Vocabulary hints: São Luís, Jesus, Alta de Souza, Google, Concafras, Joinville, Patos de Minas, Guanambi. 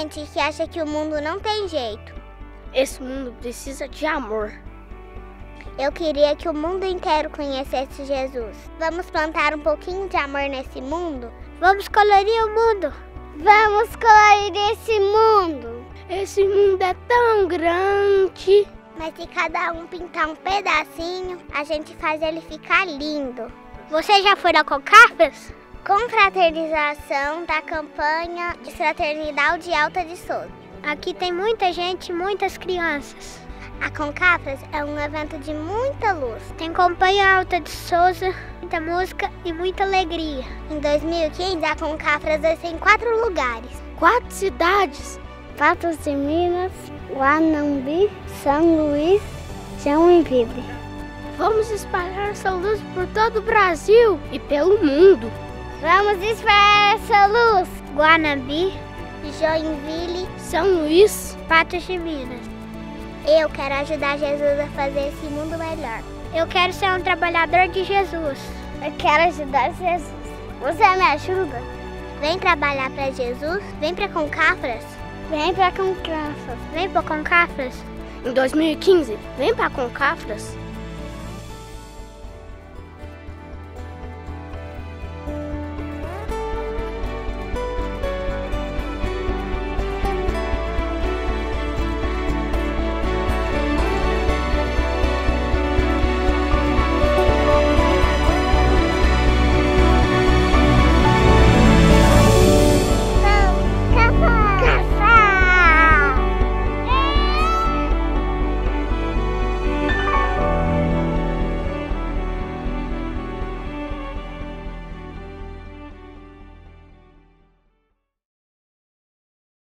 gente que acha que o mundo não tem jeito. Esse mundo precisa de amor. Eu queria que o mundo inteiro conhecesse Jesus. Vamos plantar um pouquinho de amor nesse mundo? Vamos colorir o mundo! Vamos colorir esse mundo! Esse mundo é tão grande! Mas se cada um pintar um pedacinho, a gente faz ele ficar lindo. Você já foi da Concafras? Confraternização da campanha de fraternidade Alta de Souza. Aqui tem muita gente e muitas crianças. A Concafras é um evento de muita luz. Tem campanha Alta de Souza, muita música e muita alegria. Em 2015, a Concafras vai ser em 4 lugares. 4 cidades. Patos de Minas, Guanambi, São Luís, Joinville. Vamos espalhar essa luz por todo o Brasil e pelo mundo. Vamos espalhar essa luz. Guanambi, Joinville, São Luís, Patos de Minas. Eu quero ajudar Jesus a fazer esse mundo melhor. Eu quero ser um trabalhador de Jesus. Eu quero ajudar Jesus. Você me ajuda? Vem trabalhar para Jesus? Vem para Concafras? Vem para Concafras. Vem para Concafras? Em 2015, vem para Concafras.